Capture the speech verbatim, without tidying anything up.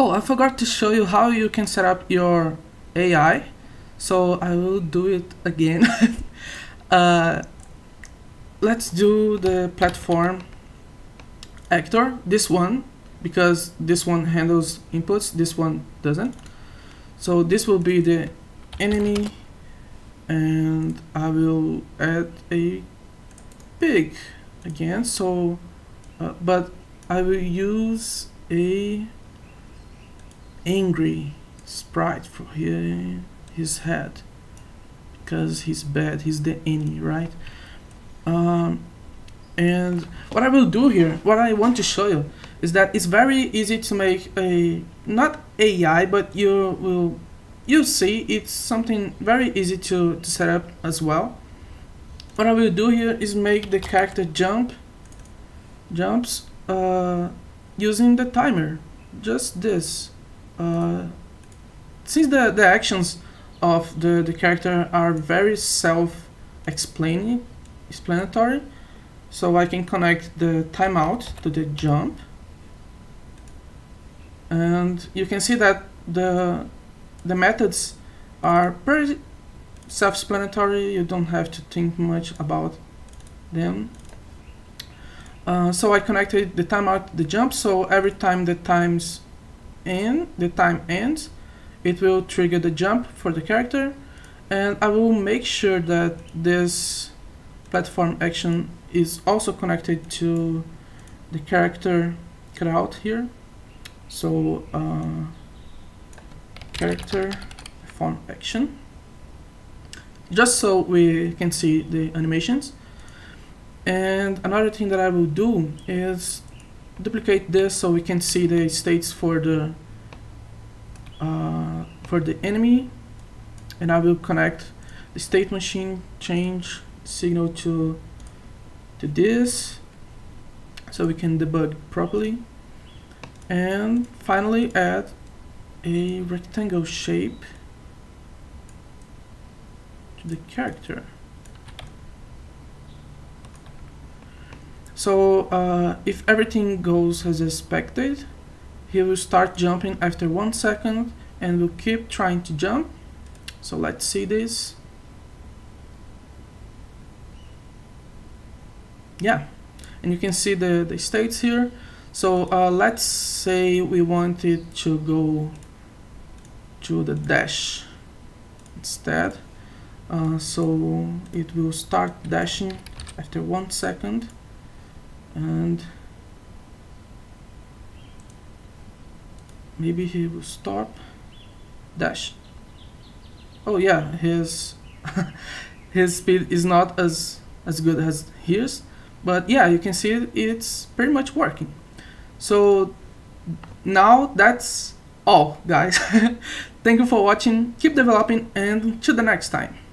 Oh, I forgot to show you how you can set up your A I, so I will do it again. uh, let's do the platform actor, this one, because this one handles inputs, this one doesn't. So this will be the enemy, and I will add a pig again. So uh, but I will use a angry sprite for here, his head, because he's bad, he's the enemy, right? Um, and what I will do here, what I want to show you, is that it's very easy to make a, not A I, but you will, you see, it's something very easy to, to set up as well. What I will do here is make the character jump, jumps uh, using the timer, just this. Uh, since the, the actions of the, the character are very self-explaining, explanatory, so I can connect the timeout to the jump. And you can see that the the methods are pretty self-explanatory. You don't have to think much about them. Uh, so I connected the timeout to the jump. So every time the times end, the time ends, it will trigger the jump for the character. And I will make sure that this platform action is also connected to the character cutout here. So uh, character form action, just so we can see the animations. And another thing that I will do is duplicate this so we can see the states for the uh, for the enemy, and I will connect the state machine change signal to to this so we can debug properly. And finally add a rectangle shape to the character. So uh, if everything goes as expected, he will start jumping after one second and will keep trying to jump. So let's see this. Yeah, and you can see the, the states here. So uh, let's say we wanted to go to the dash instead. Uh, so it will start dashing after one second. And maybe he will stop. Dash. Oh yeah, his his speed is not as, as good as his. But yeah, you can see it's pretty much working. So now that's all, guys. Thank you for watching, keep developing, and till the next time.